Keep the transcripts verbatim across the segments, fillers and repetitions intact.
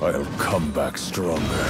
I'll come back stronger.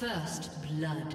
First blood.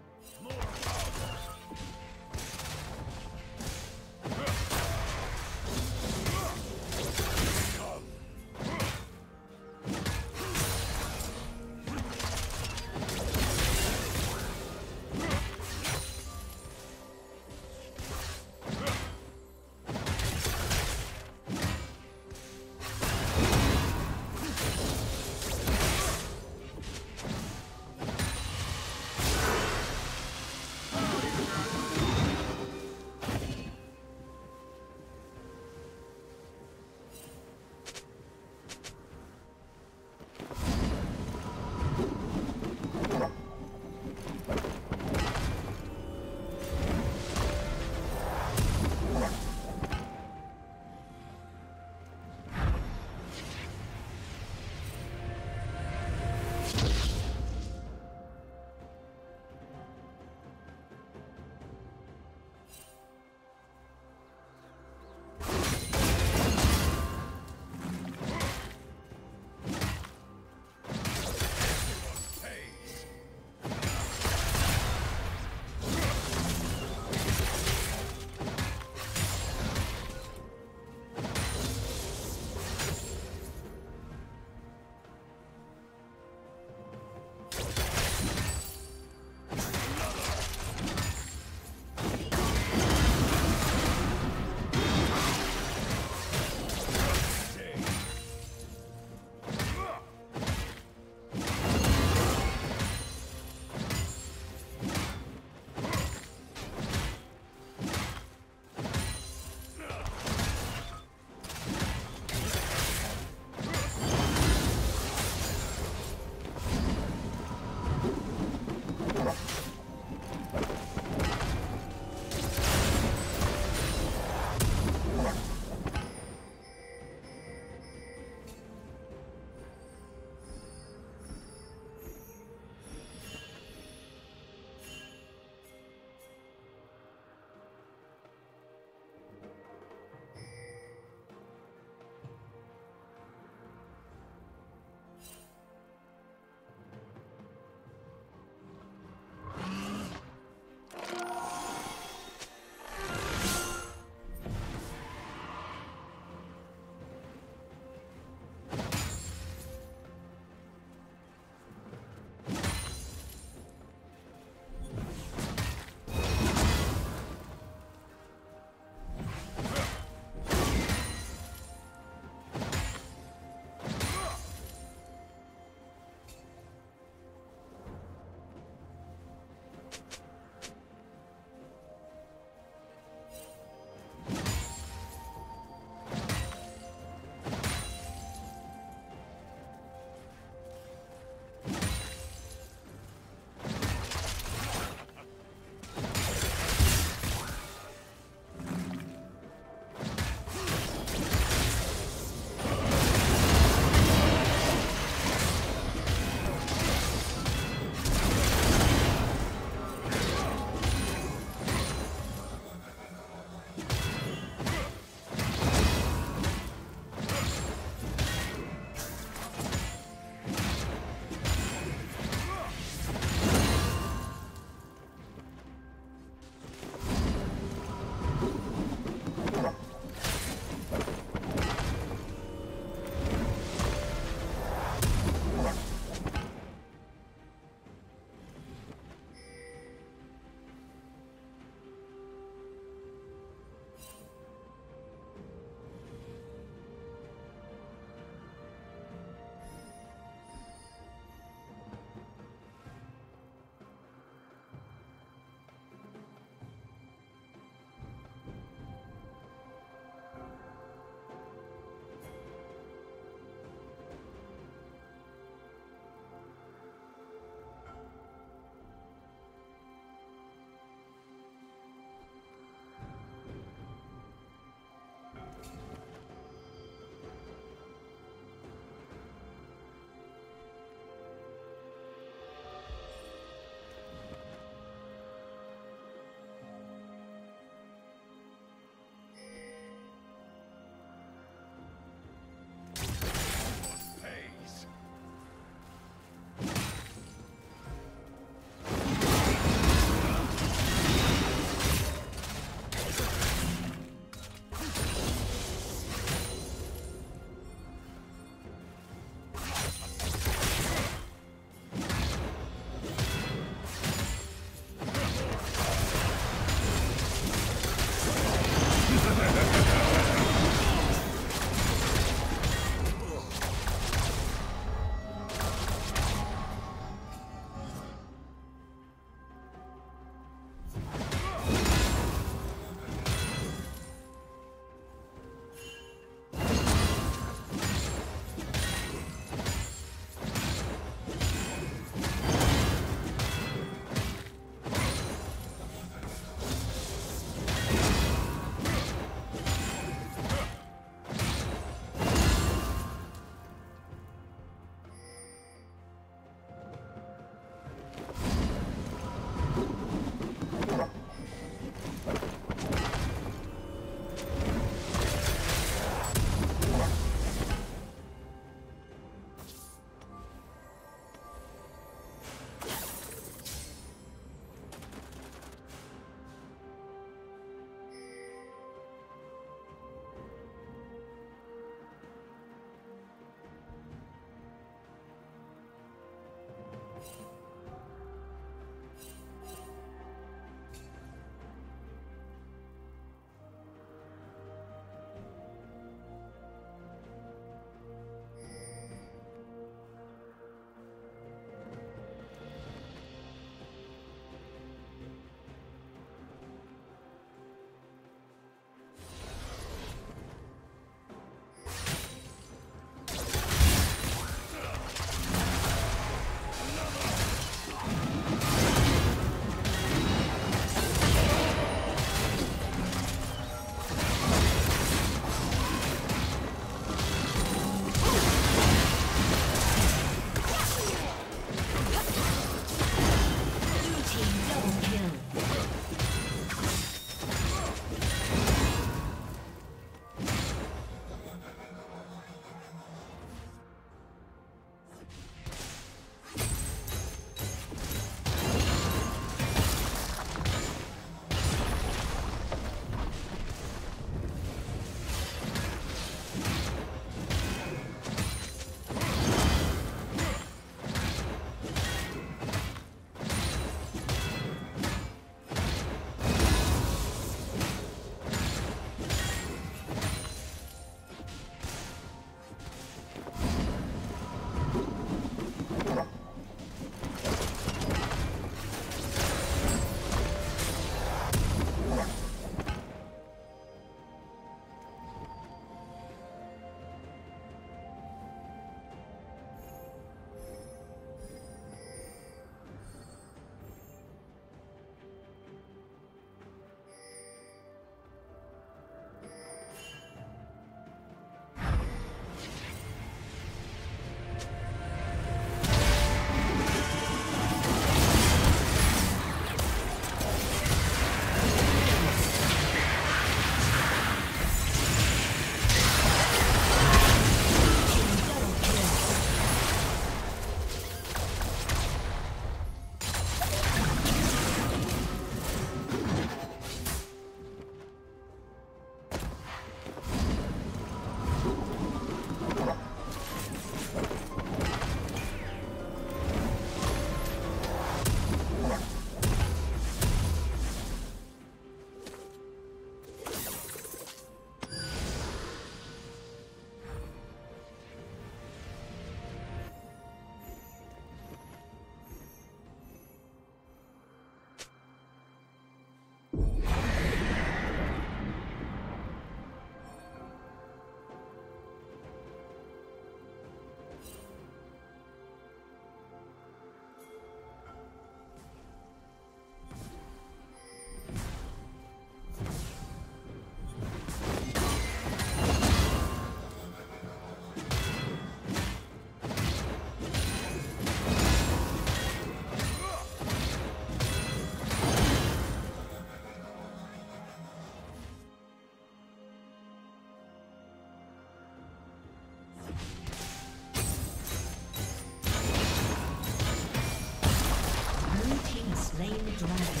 slain the dragon.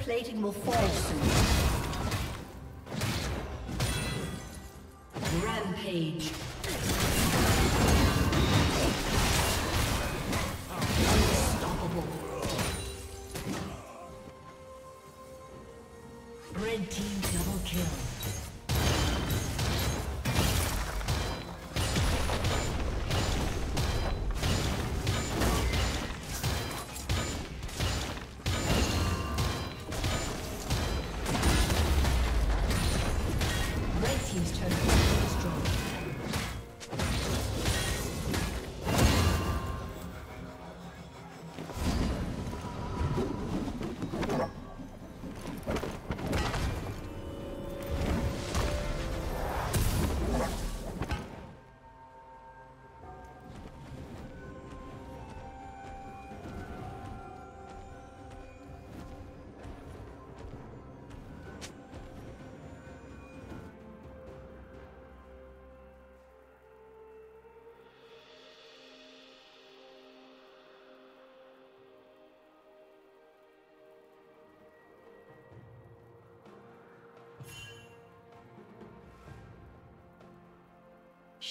Plating will fall soon. Rampage. Unstoppable. Red team double kill.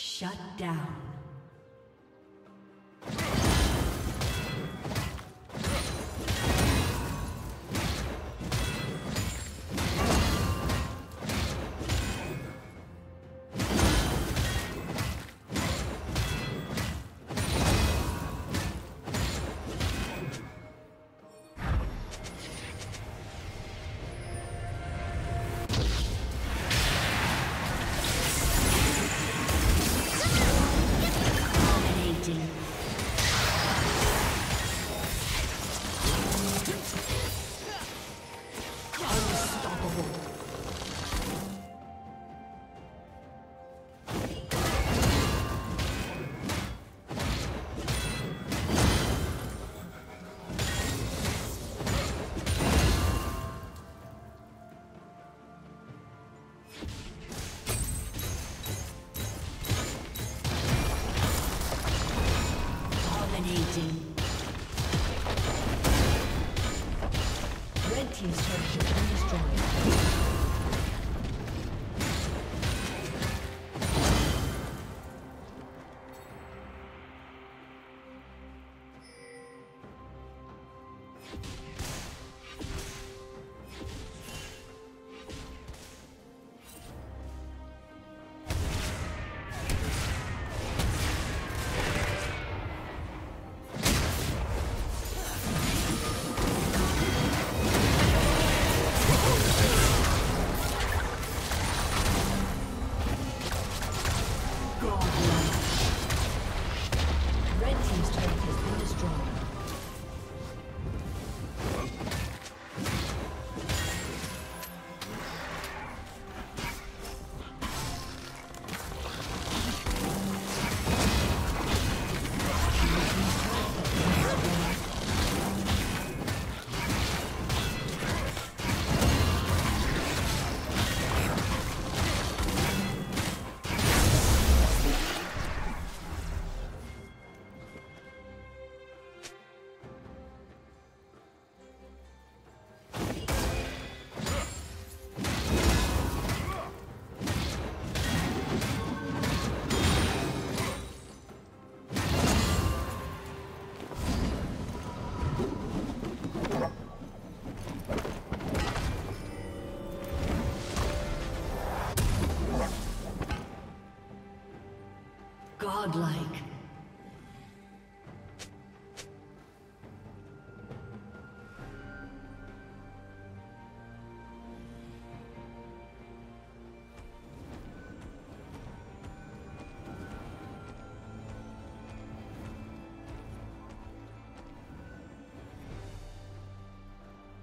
Shut down. Godlike.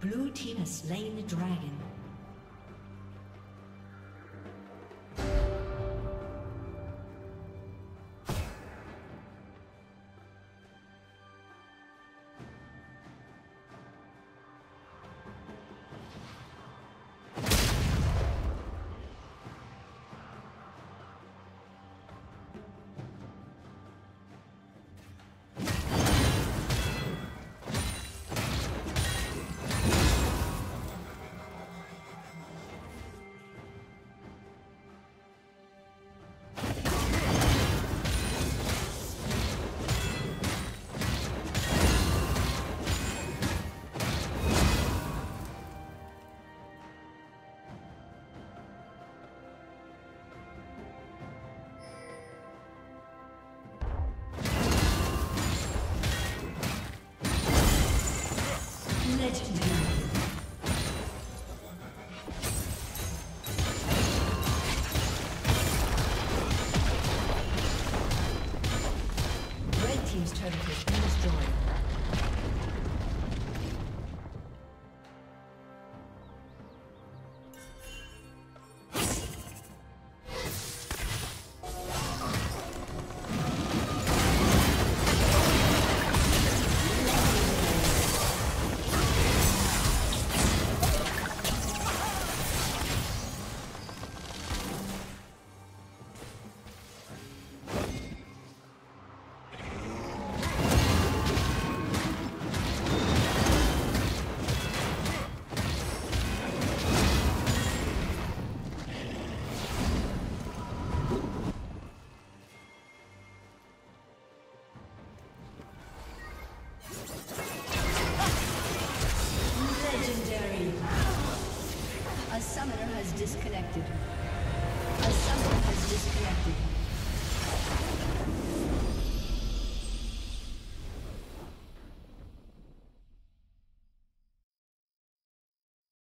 Blue team has slain the dragon. Disconnected. A summoner has disconnected.